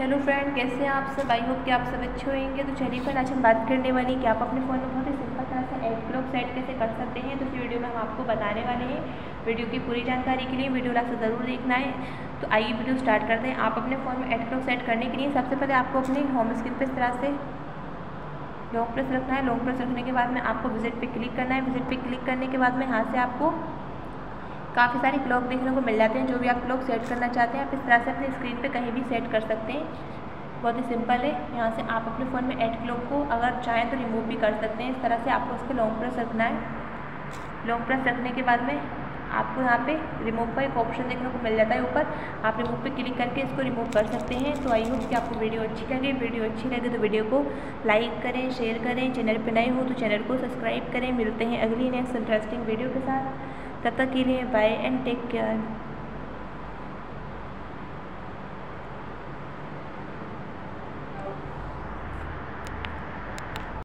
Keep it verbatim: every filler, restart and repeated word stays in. Hello friend, कैसे हैं आप सब। आई होप कि आप सब अच्छे होंगे। तो चलिए फ्रेंड, आज हम बात करने वाले हैं कि आप अपने फ़ोन में बहुत ही सिंपल तरह से एड ब्लॉक सेट कैसे कर सकते हैं। तो इस वीडियो में हम आपको बताने वाले हैं। वीडियो की पूरी जानकारी के लिए वीडियो लास्ट तक ज़रूर देखना है। तो आइए वीडियो स्टार्ट करते हैं। आप अपने फ़ोन में एड ब्लॉक सेट करने के लिए सबसे पहले आपको अपनी होम स्क्रीन पर इस तरह से लॉन्ग प्रेस रखना है। लॉन्ग प्रेस रखने के बाद में आपको विजिट पर क्लिक करना है। विजिट पर क्लिक करने के बाद में यहाँ से आपको काफ़ी सारे क्लॉक देखने को मिल जाते हैं। जो भी आप क्लॉक सेट करना चाहते हैं आप इस तरह से अपने स्क्रीन पे कहीं भी सेट कर सकते हैं। बहुत ही सिंपल है। यहाँ से आप अपने फ़ोन में एड क्लॉक को अगर चाहें तो रिमूव भी कर सकते हैं। इस तरह से आपको उसके लॉन्ग प्रेस रखना है। लॉन्ग प्रेस रखने के बाद में आपको यहाँ पे रिमूव का एक ऑप्शन देखने को मिल जाता है ऊपर। आप रिमूव पे क्लिक करके इसको रिमूव कर सकते हैं। तो आई होप कि आपको वीडियो अच्छी लगे। वीडियो अच्छी लगे तो वीडियो को लाइक करें, शेयर करें। चैनल पे नए हो तो चैनल को सब्सक्राइब करें। मिलते हैं अगली नेक्स्ट इंटरेस्टिंग वीडियो के साथ। तब तक के लिए बाय एंड टेक केयर।